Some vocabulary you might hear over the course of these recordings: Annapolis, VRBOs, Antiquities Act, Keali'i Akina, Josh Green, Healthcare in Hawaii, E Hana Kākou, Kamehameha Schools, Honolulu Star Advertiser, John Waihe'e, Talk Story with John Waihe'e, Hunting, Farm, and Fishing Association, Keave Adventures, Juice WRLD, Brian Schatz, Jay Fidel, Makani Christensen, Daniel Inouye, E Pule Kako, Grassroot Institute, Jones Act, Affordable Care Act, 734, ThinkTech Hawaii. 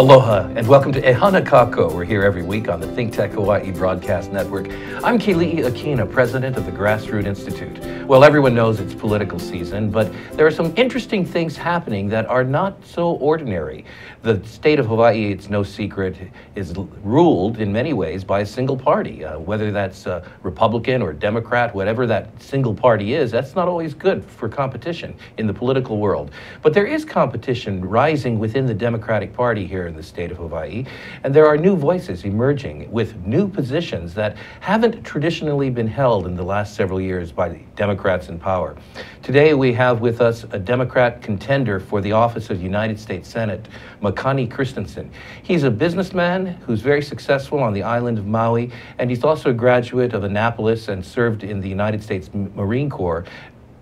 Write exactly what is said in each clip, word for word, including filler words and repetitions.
Aloha and welcome to E Hana Kākou. We're here every week on the ThinkTech Hawaii broadcast network. I'm Keali'i Akina, president of the Grassroot Institute. Well, everyone knows it's political season, but there are some interesting things happening that are not so ordinary. The state of Hawaii, it's no secret, is ruled in many ways by a single party. Uh, whether that's uh, Republican or Democrat, whatever that single party is, that's not always good for competition in the political world. But there is competition rising within the Democratic Party here in the state of Hawaii, and there are new voices emerging with new positions that haven't traditionally been held in the last several years by Democrats in power. Today we have with us a Democrat contender for the office of United States Senate, Makani Christensen. He's a businessman who's very successful on the island of Maui, and he's also a graduate of Annapolis and served in the United States Marine Corps,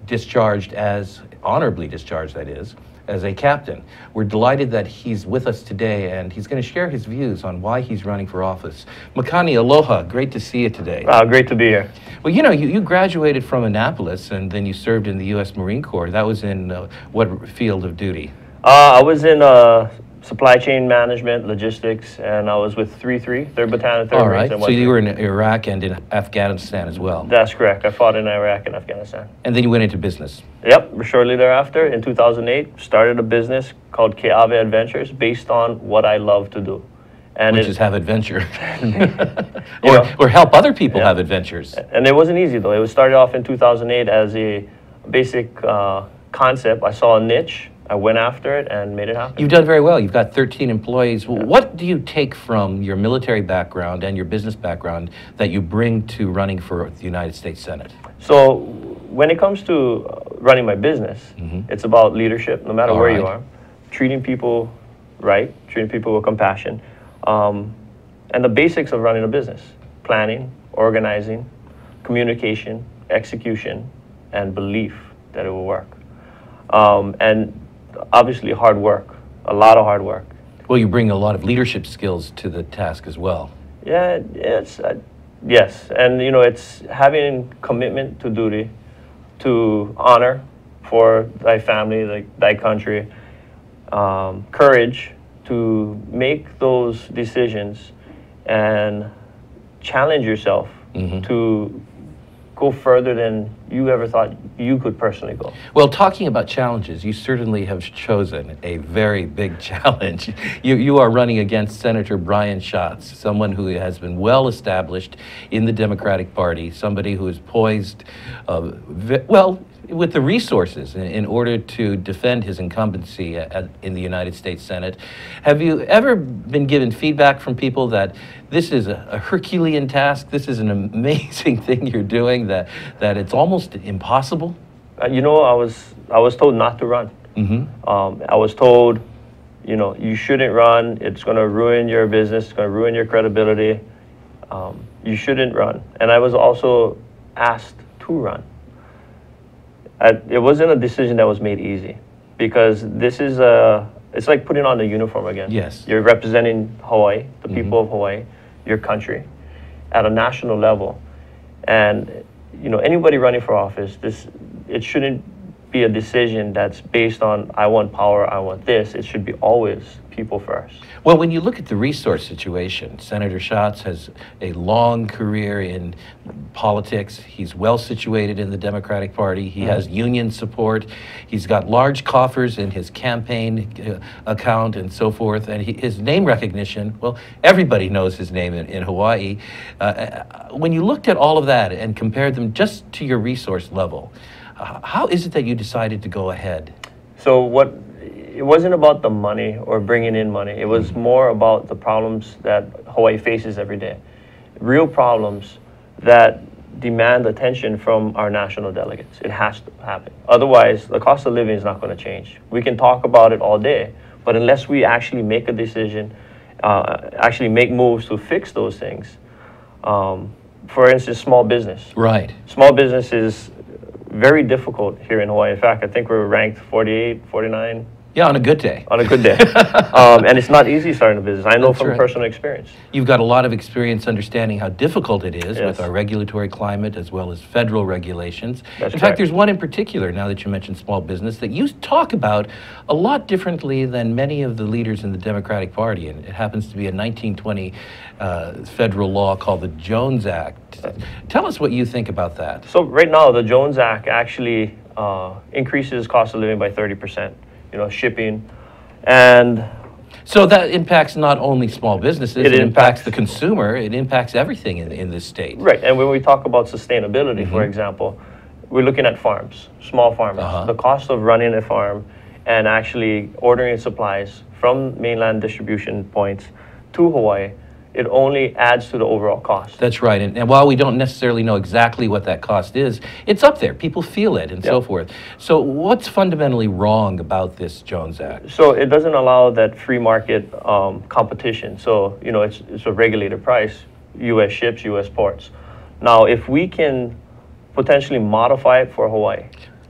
discharged as, honorably discharged that is, as a captain. We're delighted that he's with us today, and he's going to share his views on why he's running for office. Makani, aloha. Great to see you today. Uh, great to be here. Well, you know, you, you graduated from Annapolis, and then you served in the U S Marine Corps. That was in uh, what field of duty? Uh, I was in uh, supply chain management, logistics, and I was with three three, third Battalion, third All right, Marines, so you were in Iraq and in Afghanistan as well. That's correct. I fought in Iraq and Afghanistan. And then you went into business. Yep, shortly thereafter, in two thousand eight, started a business called Keave Adventures based on what I love to do. And Which it, is have adventure. or, know, or help other people yeah. have adventures. And it wasn't easy, though. It was started off in two thousand eight as a basic uh, concept. I saw a niche. I went after it and made it happen. You've done very well. You've got thirteen employees. Yeah. What do you take from your military background and your business background that you bring to running for the United States Senate? So when it comes to running my business, mm-hmm. it's about leadership, no matter All where right. you are, treating people right, treating people with compassion, um, and the basics of running a business, planning, organizing, communication, execution, and belief that it will work. Um, and obviously hard work, a lot of hard work. Well, you bring a lot of leadership skills to the task as well. Yeah, it's, uh, yes. And, you know, it's having commitment to duty, to honor for thy family, like thy country, um, courage to make those decisions and challenge yourself mm-hmm. to go further than you ever thought you could personally go. Well, talking about challenges, you certainly have chosen a very big challenge. You, you are running against Senator Brian Schatz, someone who has been well established in the Democratic Party, somebody who is poised, uh, well, with the resources in, in order to defend his incumbency at, in the United States Senate. Have you ever been given feedback from people that this is a, a Herculean task, this is an amazing thing you're doing, that, that it's almost impossible? Uh, you know, I was, I was told not to run. Mm-hmm. um, I was told, you know, you shouldn't run, it's going to ruin your business, it's going to ruin your credibility, um, you shouldn't run. And I was also asked to run. I, it wasn't a decision that was made easy, because this is a, it's like putting on the uniform again. Yes. You're representing Hawaii, the mm-hmm. people of Hawaii, your country, at a national level. And, you know, anybody running for office, this, it shouldn't be a decision that's based on, I want power, I want this. It should be always people first. Well, when you look at the resource situation, Senator Schatz has a long career in politics. He's well situated in the Democratic Party. He mm-hmm. has union support. He's got large coffers in his campaign uh, account and so forth. And he, his name recognition, well, everybody knows his name in, in Hawaii. Uh, when you looked at all of that and compared them just to your resource level, how is it that you decided to go ahead? So what, it wasn't about the money or bringing in money. It was mm-hmm. more about the problems that Hawaii faces every day. Real problems that demand attention from our national delegates. It has to happen. Otherwise, the cost of living is not going to change. We can talk about it all day, but unless we actually make a decision, uh, actually make moves to fix those things. Um, for instance, small business. Right. Small business is very difficult here in Hawaii. In fact, I think we're ranked forty-eight, forty-nine Yeah, on a good day. On a good day. um, and it's not easy starting a business. I know That's from right. personal experience. You've got a lot of experience understanding how difficult it is yes. with our regulatory climate as well as federal regulations. That's in fact, correct. There's one in particular, now that you mentioned small business, that you talk about a lot differently than many of the leaders in the Democratic Party. And it happens to be a nineteen twenty uh, federal law called the Jones Act. Uh, Tell us what you think about that. So right now, the Jones Act actually uh, increases cost of living by thirty percent. You know, shipping, and so that impacts not only small businesses, it, it impacts, impacts the consumer, it impacts everything in, in this state. Right, and when we talk about sustainability, mm-hmm. for example, we're looking at farms, small farmers. Uh-huh. The cost of running a farm and actually ordering supplies from mainland distribution points to Hawaii, it only adds to the overall cost. That's right, and, and while we don't necessarily know exactly what that cost is, it's up there, people feel it and yep. so forth. So what's fundamentally wrong about this Jones Act? So it doesn't allow that free market um, competition. So, you know, it's, it's a regulated price, U S ships, U S ports. Now, if we can potentially modify it for Hawaii,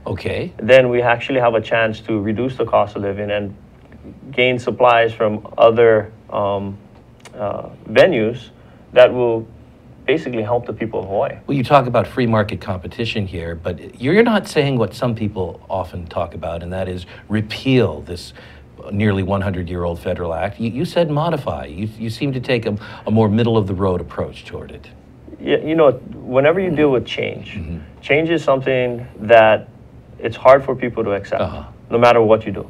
okay, then we actually have a chance to reduce the cost of living and gain supplies from other um, Uh, venues that will basically help the people of Hawaii. Well, you talk about free market competition here, but you're not saying what some people often talk about, and that is repeal this nearly one hundred year old federal act. You, you said modify. You, you seem to take a, a more middle-of-the-road approach toward it. Yeah, you know, whenever you deal with change, mm-hmm. change is something that it's hard for people to accept, uh-huh. no matter what you do.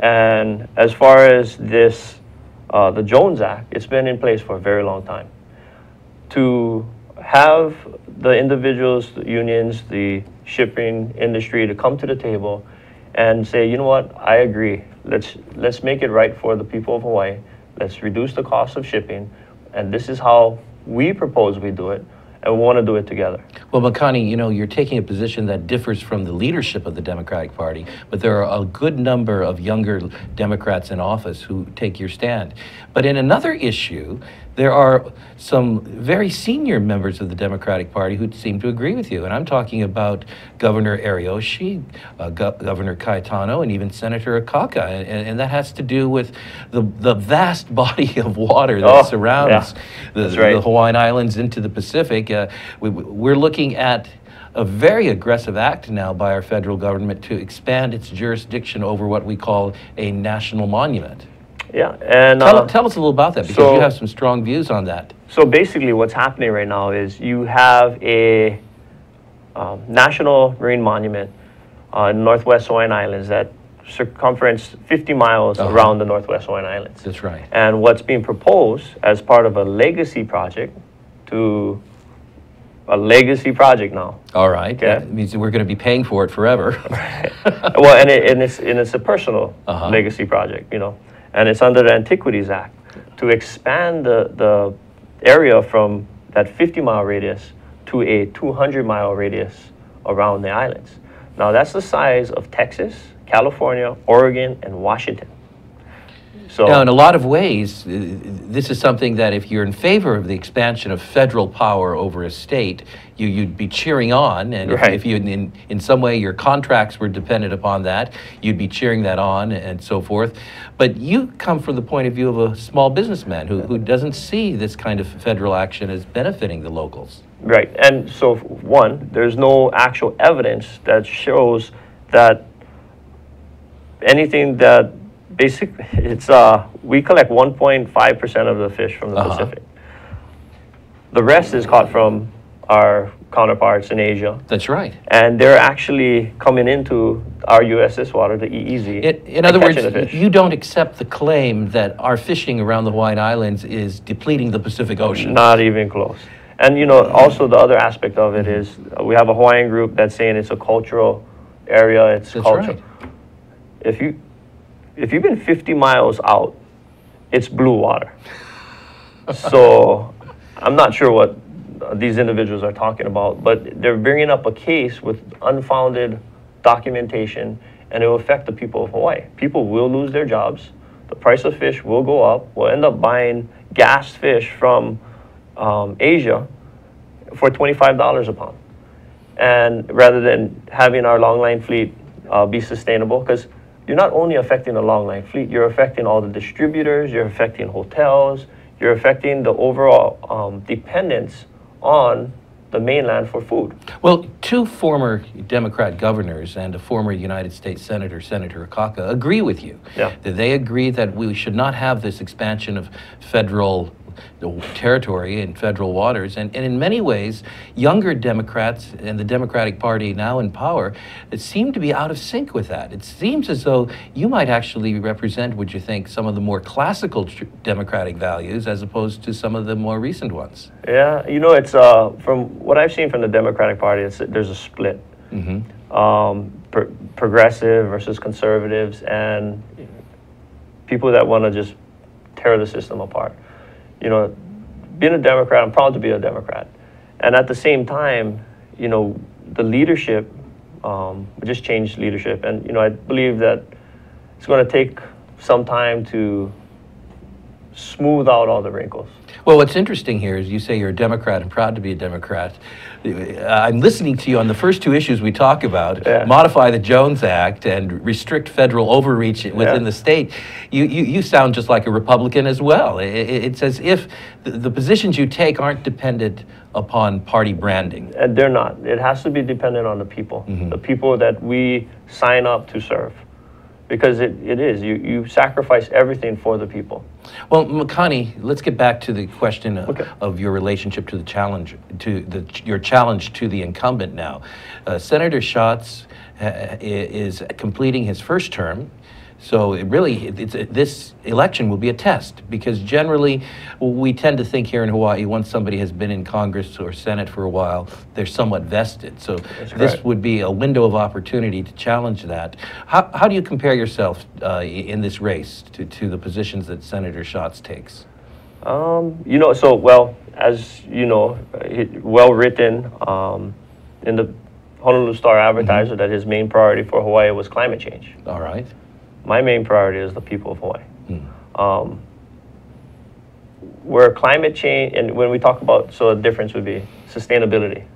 And as far as this Uh, the Jones Act, it's been in place for a very long time. To have the individuals, the unions, the shipping industry to come to the table and say, you know what, I agree. Let's, let's make it right for the people of Hawaii. Let's reduce the cost of shipping. And this is how we propose we do it. And we want to do it together. Well, Makani, you know, you're taking a position that differs from the leadership of the Democratic Party, but there are a good number of younger Democrats in office who take your stand. But in another issue, there are some very senior members of the Democratic Party who seem to agree with you, and I'm talking about Governor Ariyoshi, uh, Go Governor Cayetano, and even Senator Akaka, and, and that has to do with the, the vast body of water that oh, surrounds yeah. the, right. the Hawaiian Islands into the Pacific. Uh, we, we're looking at a very aggressive act now by our federal government to expand its jurisdiction over what we call a national monument. Yeah, and tell, uh, tell us a little about that, because so, you have some strong views on that. So basically what's happening right now is you have a um, national marine monument uh, in Northwest Hawaiian Islands that circumference fifty miles uh-huh. around the Northwest Hawaiian Islands. That's right. And what's being proposed as part of a legacy project to a legacy project now. All right. Okay? That means we're going to be paying for it forever. Well, and, it, and, it's, and it's a personal uh-huh. legacy project, you know. And it's under the Antiquities Act to expand the, the area from that fifty mile radius to a two hundred mile radius around the islands. Now that's the size of Texas, California, Oregon, and Washington. So now, in a lot of ways, this is something that if you're in favor of the expansion of federal power over a state, you, you'd be cheering on. And right. if, if you, in, in some way your contracts were dependent upon that, you'd be cheering that on and so forth. But you come from the point of view of a small businessman who, who doesn't see this kind of federal action as benefiting the locals. Right. And so, one, there's no actual evidence that shows that anything that Basic, it's uh, we collect one point five percent of the fish from the uh-huh. Pacific. The rest is caught from our counterparts in Asia. That's right. And they're actually coming into our U S S water, the E E Z. It, in other words, you don't accept the claim that our fishing around the Hawaiian Islands is depleting the Pacific Ocean. Not even close. And you know, also the other aspect of it is uh, we have a Hawaiian group that's saying it's a cultural area. It's That's culture. Right. If you If you've been fifty miles out, it's blue water. So I'm not sure what these individuals are talking about, but they're bringing up a case with unfounded documentation, and it will affect the people of Hawaii. People will lose their jobs. The price of fish will go up. We'll end up buying gassed fish from um, Asia for twenty-five dollars a pound. And rather than having our longline fleet uh, be sustainable, because you're not only affecting the long-line fleet, you're affecting all the distributors, you're affecting hotels, you're affecting the overall um, dependence on the mainland for food. Well, two former Democrat governors and a former United States Senator, Senator Akaka, agree with you. Yeah. They agree that we should not have this expansion of federal territory and federal waters, and, and in many ways, younger Democrats and the Democratic Party now in power seem to be out of sync with that. It seems as though you might actually represent, would you think, some of the more classical Democratic values as opposed to some of the more recent ones. Yeah, you know, it's uh, from what I've seen from the Democratic Party, it's, there's a split. Mm-hmm. um, pro progressive versus conservatives, and people that want to just tear the system apart. You know, being a Democrat, I'm proud to be a Democrat. And at the same time, you know, the leadership, um, we just changed leadership. And, you know, I believe that it's going to take some time to smooth out all the wrinkles. Well, what's interesting here is you say you're a Democrat and proud to be a Democrat. I'm listening to you on the first two issues we talk about, yeah. modify the Jones Act and restrict federal overreach within yeah. the state. You, you, you sound just like a Republican as well. It, it's as if the, the positions you take aren't dependent upon party branding. And they're not. It has to be dependent on the people, mm-hmm. the people that we sign up to serve. Because it, it is. You, you sacrifice everything for the people. Well, Makani, let's get back to the question of, okay. of your relationship to the challenge, to the, your challenge to the incumbent now. Uh, Senator Schatz uh, is completing his first term. So it really, it's, it, this election will be a test, because generally we tend to think here in Hawaii, once somebody has been in Congress or Senate for a while, they're somewhat vested. So That's this right. would be a window of opportunity to challenge that. How, how do you compare yourself uh, in this race to, to the positions that Senator Schatz takes? Um, you know, so, well, as you know, well written um, in the Honolulu Star Advertiser, mm-hmm. that his main priority for Hawaii was climate change. All right. My main priority is the people of Hawaii. Mm. Um, where climate change, and when we talk about, so the difference would be sustainability.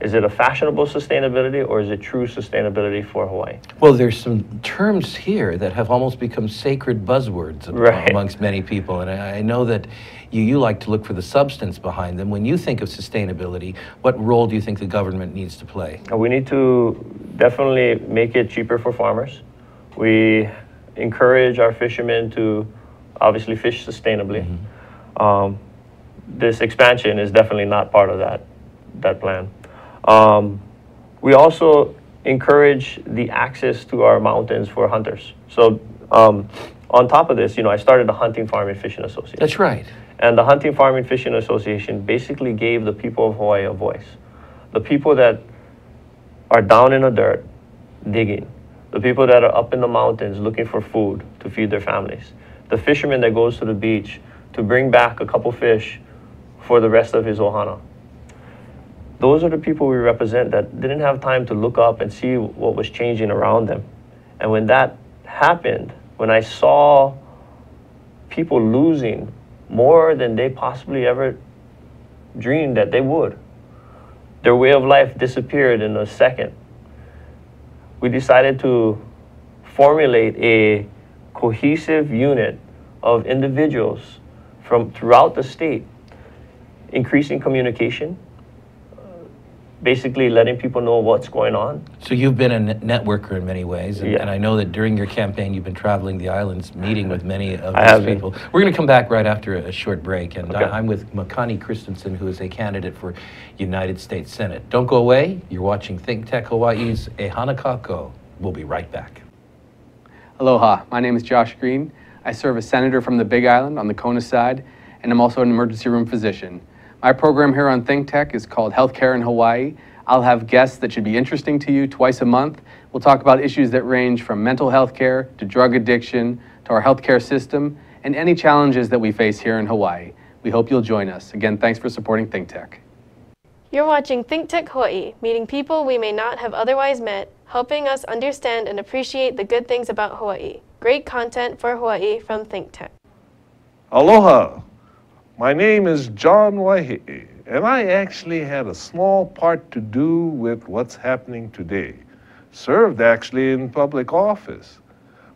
Is it a fashionable sustainability, or is it true sustainability for Hawaii? Well, there's some terms here that have almost become sacred buzzwords right. amongst many people, and I know that you, you like to look for the substance behind them. When you think of sustainability, what role do you think the government needs to play? We need to definitely make it cheaper for farmers. We encourage our fishermen to obviously fish sustainably. Mm-hmm. um, this expansion is definitely not part of that, that plan. Um, we also encourage the access to our mountains for hunters. So um, on top of this, you know, I started the Hunting, Farm, and Fishing Association. That's right. And the Hunting, Farm, and Fishing Association basically gave the people of Hawaii a voice. The people that are down in the dirt digging, the people that are up in the mountains looking for food to feed their families, the fisherman that goes to the beach to bring back a couple fish for the rest of his ohana. Those are the people we represent that didn't have time to look up and see what was changing around them. And when that happened, when I saw people losing more than they possibly ever dreamed that they would, their way of life disappeared in a second. We decided to formulate a cohesive unit of individuals from throughout the state, increasing communication, basically letting people know what's going on. So you've been a networker in many ways, and, yeah. and I know that during your campaign you've been traveling the islands, meeting with many of I these haven't. people. We're going to come back right after a short break, and okay. I, I'm with Makani Christensen, who is a candidate for United States Senate. Don't go away. You're watching ThinkTech Hawaii's E Hana Kākou. We'll be right back. Aloha. My name is Josh Green. I serve as senator from the Big Island on the Kona side, and I'm also an emergency room physician. My program here on ThinkTech is called Healthcare in Hawaii. I'll have guests that should be interesting to you twice a month. We'll talk about issues that range from mental health care to drug addiction to our healthcare system and any challenges that we face here in Hawaii. We hope you'll join us. Again, thanks for supporting ThinkTech. You're watching ThinkTech Hawaii, meeting people we may not have otherwise met, helping us understand and appreciate the good things about Hawaii. Great content for Hawaii from ThinkTech. Aloha. My name is John Waihe'e, and I actually had a small part to do with what's happening today. Served actually in public office.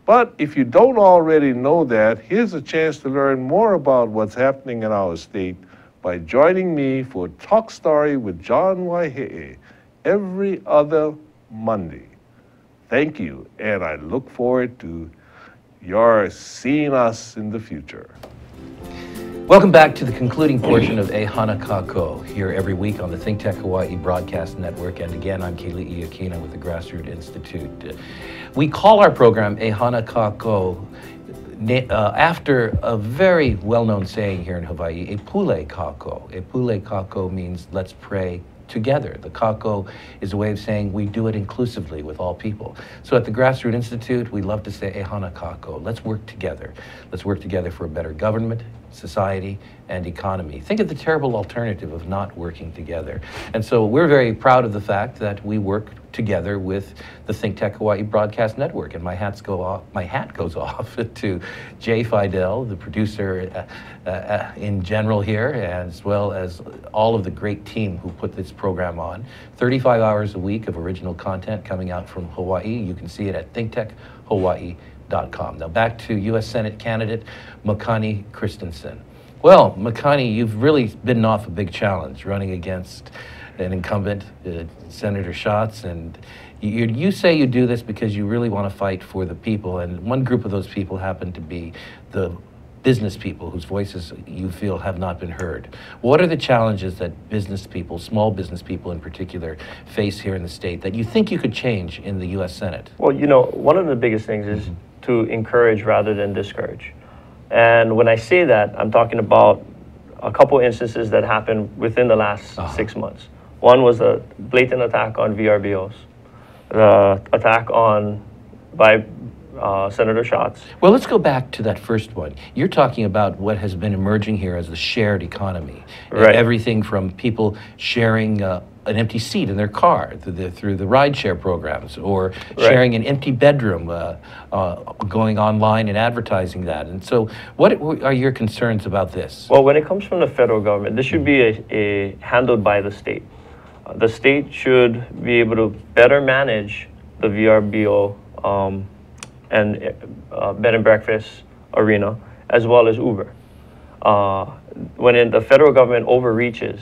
But if you don't already know that, here's a chance to learn more about what's happening in our state by joining me for Talk Story with John Waihe'e every other Monday. Thank you, and I look forward to your seeing us in the future. Welcome back to the concluding portion of E Hana Kākou, here every week on the ThinkTech Hawaii Broadcast Network. And again, I'm Keali'i Akina with the Grassroot Institute. We call our program E Hana Kākou uh, after a very well-known saying here in Hawaii, E Pule Kako. E Pule Kako means let's pray together. The kako is a way of saying we do it inclusively with all people. So at the Grassroot Institute, we love to say E Hana Kākou. Let's work together. Let's work together for a better government, society, and economy. Think of the terrible alternative of not working together. And so we're very proud of the fact that we work together with the ThinkTech Hawaii Broadcast Network. And my hats go off, my hat goes off to Jay Fidel, the producer uh, uh, in general here, as well as all of the great team who put this program on. thirty-five hours a week of original content coming out from Hawaii. You can see it at think tech hawaii dot com. Now back to U S Senate candidate Makani Christensen. Well, Makani, you've really bitten off a big challenge running against an incumbent, uh, Senator Schatz, and you, you say you do this because you really want to fight for the people, and one group of those people happen to be the business people whose voices you feel have not been heard. What are the challenges that business people, small business people in particular, face here in the state that you think you could change in the U S Senate? Well, you know, one of the biggest things is mm-hmm. to encourage rather than discourage. And when I say that, I'm talking about a couple instances that happened within the last uh-huh. six months. One was a blatant attack on V R B Os, the attack on by uh, Senator Schatz. Well, let's go back to that first one. You're talking about what has been emerging here as the shared economy. Right. Everything from people sharing uh, an empty seat in their car through the, through the rideshare programs, or sharing right. an empty bedroom, uh, uh, going online and advertising that. And so what are your concerns about this? Well, when it comes from the federal government, this should be a, a handled by the state. The state should be able to better manage the V R B O um, and uh, bed and breakfast arena, as well as Uber. Uh, when it, the federal government overreaches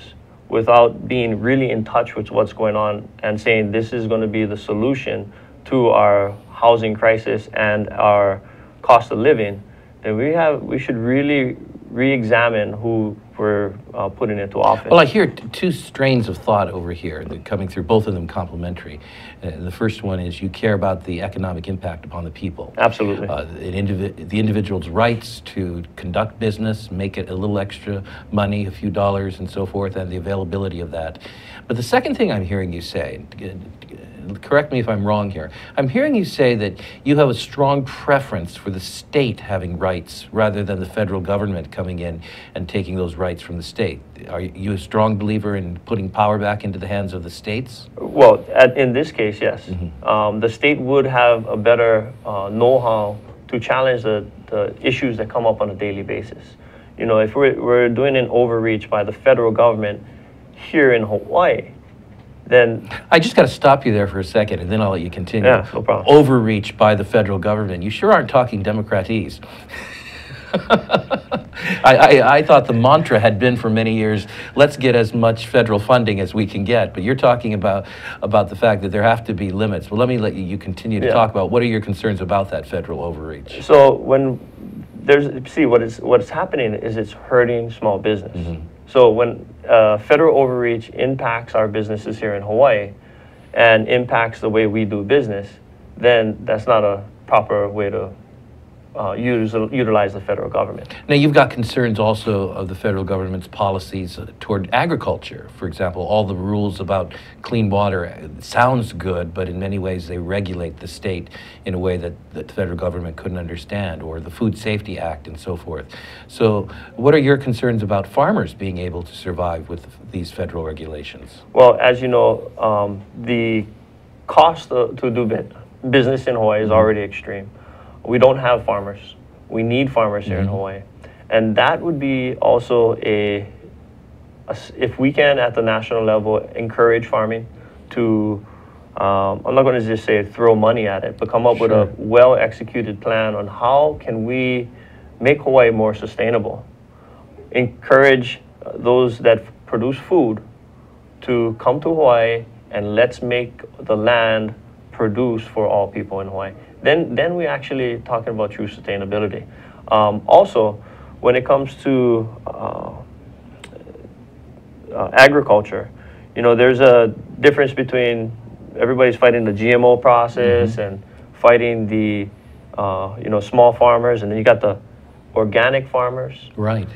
without being really in touch with what's going on and saying this is going to be the solution to our housing crisis and our cost of living, then we have we should really re-examine who we're uh, putting into office. Well, I hear t two strains of thought over here that coming through, both of them complementary. Uh, the first one is you care about the economic impact upon the people. Absolutely. Uh, indivi the individual's rights to conduct business, make it a little extra money, a few dollars and so forth, and the availability of that. But the second thing I'm hearing you say, correct me if I'm wrong here, I'm hearing you say that you have a strong preference for the state having rights rather than the federal government coming in and taking those rights from the state. Are you a strong believer in putting power back into the hands of the states? Well, at, in this case, yes. Mm-hmm. um, the state would have a better uh, know-how to challenge the, the issues that come up on a daily basis. You know, if we're, we're doing an overreach by the federal government here in Hawaii, then I just got to stop you there for a second, and then I'll let you continue. Yeah, no problem. Overreach by the federal government. You sure aren't talking democratese. I, I, I thought the mantra had been for many years, let's get as much federal funding as we can get. But you're talking about about the fact that there have to be limits. Well, let me let you, you continue to yeah. talk about what are your concerns about that federal overreach. So when there's, see, what is, what's happening is it's hurting small business. Mm-hmm. So when uh, federal overreach impacts our businesses here in Hawaii and impacts the way we do business, then that's not a proper way to Uh, use, uh, utilize the federal government. Now you've got concerns also of the federal government's policies uh, toward agriculture. For example, all the rules about clean water sounds good, but in many ways they regulate the state in a way that, that the federal government couldn't understand, or the Food Safety Act and so forth. So what are your concerns about farmers being able to survive with these federal regulations? Well, as you know, um, the cost uh, to do business in Hawaii is already extreme. We don't have farmers. We need farmers here mm-hmm. in Hawaii. And that would be also a, a, if we can at the national level encourage farming to Um, I'm not going to just say throw money at it, but come up sure. with a well-executed plan on how can we make Hawaii more sustainable. Encourage those that produce food to come to Hawaii, and let's make the land produce for all people in Hawaii. Then, then we're actually talking about true sustainability. Um, also, when it comes to uh, uh, agriculture, you know, there's a difference between everybody's fighting the G M O process mm-hmm. and fighting the, uh, you know, small farmers, and then you got the organic farmers. Right.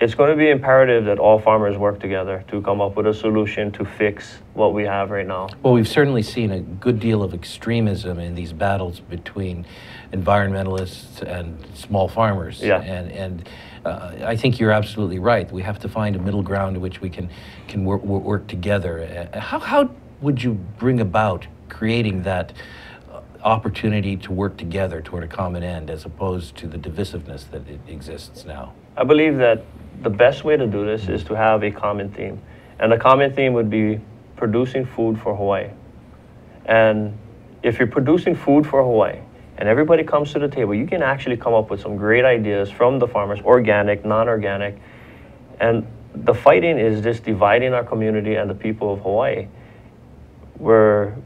It's going to be imperative that all farmers work together to come up with a solution to fix what we have right now. Well, we've certainly seen a good deal of extremism in these battles between environmentalists and small farmers. Yeah. And, and uh, I think you're absolutely right. We have to find a middle ground in which we can, can work, work together. How, how would you bring about creating that opportunity to work together toward a common end, as opposed to the divisiveness that it exists now? I believe that the best way to do this is to have a common theme. And the common theme would be producing food for Hawaii. And if you're producing food for Hawaii and everybody comes to the table, you can actually come up with some great ideas from the farmers, organic, non-organic. And the fighting is just dividing our community and the people of Hawaii, where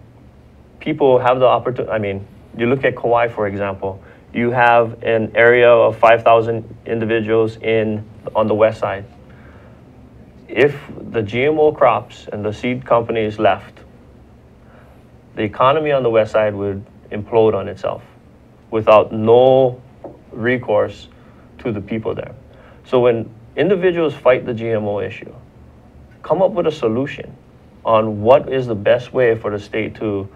people have the opportunity. I mean, you look at Kauai, for example. You have an area of five thousand individuals in on the west side. If the G M O crops and the seed companies left, the economy on the west side would implode on itself without no recourse to the people there. So when individuals fight the G M O issue, come up with a solution on what is the best way for the state to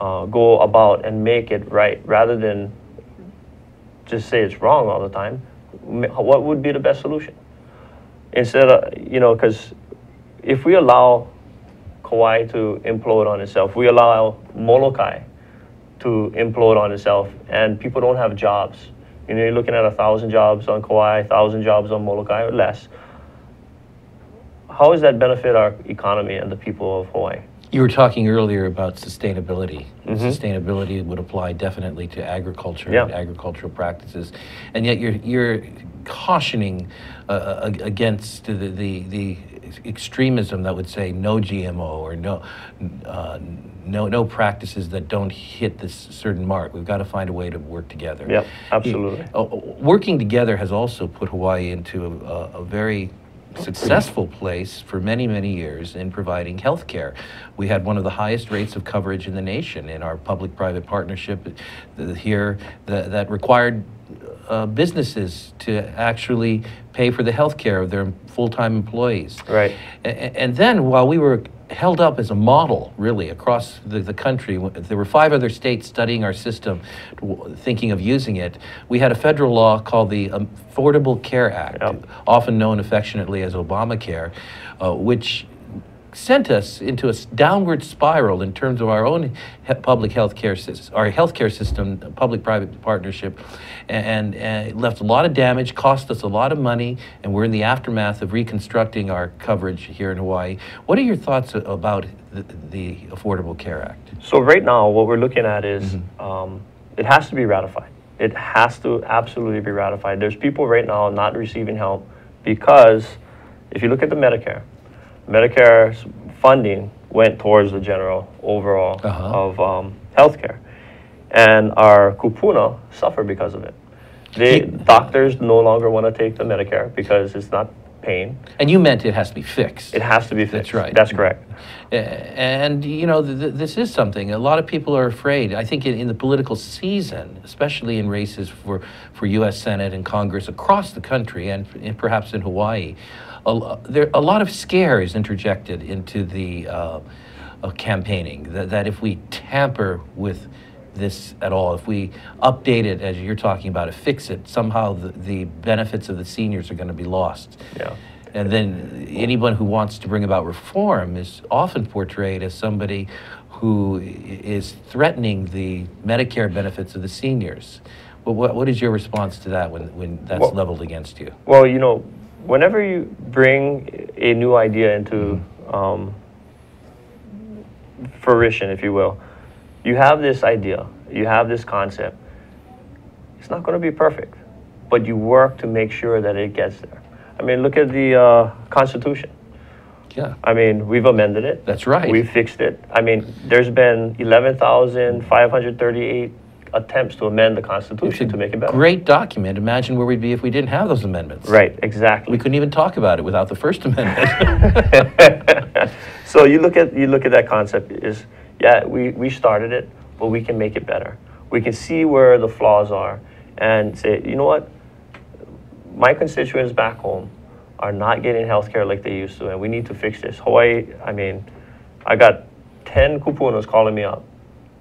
uh, go about and make it right, rather than just say it's wrong all the time. What would be the best solution? Instead of, you know, because if we allow Kauai to implode on itself, we allow Molokai to implode on itself, and people don't have jobs. You know, you're looking at a thousand jobs on Kauai, a thousand jobs on Molokai, or less. How does that benefit our economy and the people of Hawaii? You were talking earlier about sustainability. Mm-hmm. Sustainability would apply definitely to agriculture yeah. and agricultural practices, and yet you're you're cautioning uh, against the, the the extremism that would say no G M O or no uh, no no practices that don't hit this certain mark. We've got to find a way to work together. Yeah, absolutely. Uh, working together has also put Hawaii into a, a very successful place for many, many years in providing health care. We had one of the highest rates of coverage in the nation in our public-private partnership here that, that required uh, businesses to actually pay for the health care of their full-time employees. Right. And, and then while we were held up as a model, really, across the, the country. There were five other states studying our system, thinking of using it. We had a federal law called the Affordable Care Act, yep. often known affectionately as Obamacare, uh, which sent us into a downward spiral in terms of our own he public health care system, our health care system, public-private partnership, and, and it left a lot of damage, cost us a lot of money, and we're in the aftermath of reconstructing our coverage here in Hawaii. What are your thoughts about the, the Affordable Care Act? So right now, what we're looking at is mm-hmm. um, it has to be ratified. It has to absolutely be ratified. There's people right now not receiving help because if you look at the Medicare, Medicare's funding went towards the general overall uh-huh. of um, health care. And our kupuna suffer because of it. The doctors no longer want to take the Medicare because it's not paying. And you meant it has to be fixed. It has to be fixed. That's right. That's correct. And, you know, th this is something. A lot of people are afraid. I think in, in the political season, especially in races for, for U S Senate and Congress across the country and, and perhaps in Hawaii, A, there, a lot of scare is interjected into the uh, uh, campaigning, that, that if we tamper with this at all, if we update it, as you're talking about, it, fix it, somehow the, the benefits of the seniors are going to be lost. Yeah. And then anyone who wants to bring about reform is often portrayed as somebody who is threatening the Medicare benefits of the seniors. Well, what, what is your response to that when, when that's well, leveled against you? Well, you know, whenever you bring a new idea into um, fruition, if you will. You have this idea, you have this concept. It's not going to be perfect, but you work to make sure that it gets there. I mean, look at the uh, Constitution. Yeah. I mean, we've amended it. That's right. We've fixed it. I mean, there's been eleven thousand five hundred thirty-eight attempts to amend the Constitution to make it better. Great document. Imagine where we'd be if we didn't have those amendments. Right, exactly. We couldn't even talk about it without the First Amendment. So you look at you look at that concept is, yeah, we, we started it, but we can make it better. We can see where the flaws are and say, you know what, my constituents back home are not getting health care like they used to, and we need to fix this. Hawaii, I mean, I got ten kupunas calling me up,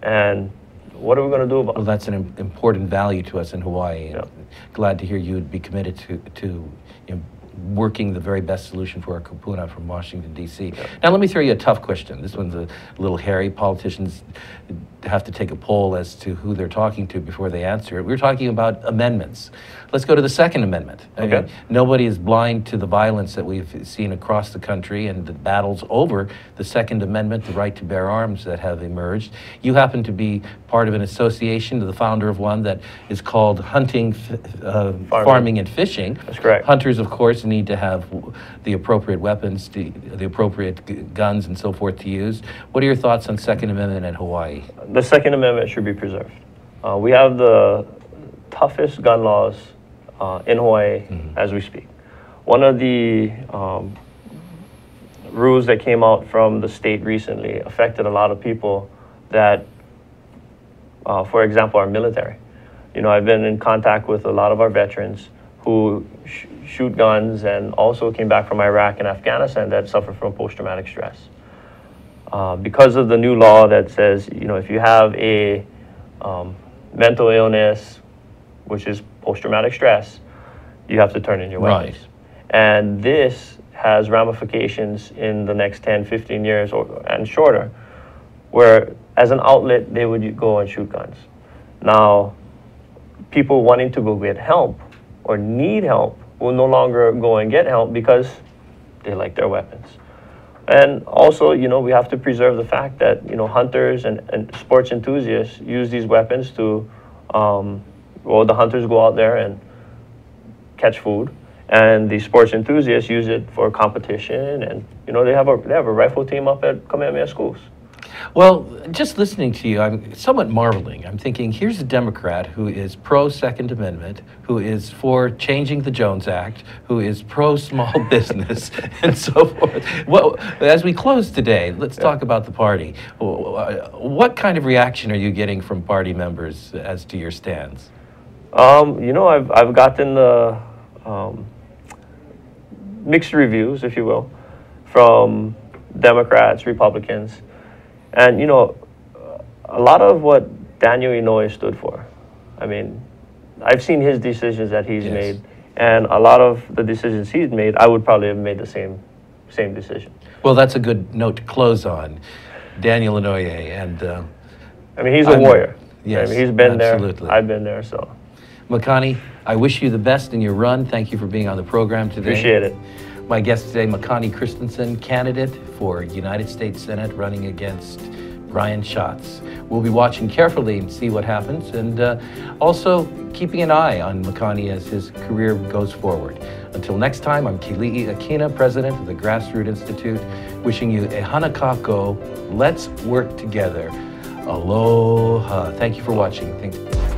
and what are we going to do about it? Well, that's an im important value to us in Hawaii. Yeah. Glad to hear you would be committed to, to im working the very best solution for our kupuna from Washington, D C. Yeah. Now, let me throw you a tough question. This one's a little hairy. Politicians have to take a poll as to who they're talking to before they answer it. We're talking about amendments. Let's go to the Second Amendment. Okay. I mean, nobody is blind to the violence that we've seen across the country and the battles over the Second Amendment, the right to bear arms that have emerged. You happen to be part of an association, the founder of one that is called Hunting, uh, Farming. Farming, and Fishing. That's correct. Hunters, of course, need to have the appropriate weapons, to, the appropriate guns and so forth to use. What are your thoughts on Second Amendment in Hawaii? The Second Amendment should be preserved. Uh, we have the toughest gun laws uh, in Hawaii mm-hmm. as we speak. One of the um, rules that came out from the state recently affected a lot of people that, uh, for example, our military. You know, I've been in contact with a lot of our veterans who sh shoot guns and also came back from Iraq and Afghanistan that suffer from post-traumatic stress. Uh, because of the new law that says, you know, if you have a um, mental illness, which is post-traumatic stress, you have to turn in your weapons. Right. And this has ramifications in the next ten, fifteen years or, and shorter, where as an outlet, they would go and shoot guns. Now, people wanting to go get help or need help will no longer go and get help because they like their weapons. And also, you know, we have to preserve the fact that, you know, hunters and, and sports enthusiasts use these weapons to, um, well, the hunters go out there and catch food, and the sports enthusiasts use it for competition, and, you know, they have a, they have a rifle team up at Kamehameha Schools. Well, just listening to you, I'm somewhat marveling. I'm thinking, here's a Democrat who is pro-Second Amendment, who is for changing the Jones Act, who is pro-small business, and so forth. Well, as we close today, let's yeah. talk about the party. What kind of reaction are you getting from party members as to your stands? Um, you know, I've, I've gotten the um, mixed reviews, if you will, from Democrats, Republicans. And, you know, a lot of what Daniel Inouye stood for, I mean, I've seen his decisions that he's yes. made, and a lot of the decisions he's made, I would probably have made the same, same decision. Well, that's a good note to close on, Daniel Inouye, and... Uh, I mean, he's a I'm, warrior. Yes, I mean, he's been absolutely. there, I've been there, so... Makani, I wish you the best in your run. Thank you for being on the program today. Appreciate it. My guest today, Makani Christensen, candidate for United States Senate, running against Brian Schatz. We'll be watching carefully and see what happens, and uh, also keeping an eye on Makani as his career goes forward. Until next time, I'm Keali'i Akina, president of the Grassroot Institute, wishing you E Hana Kākou. Let's work together. Aloha. Thank you for watching. Think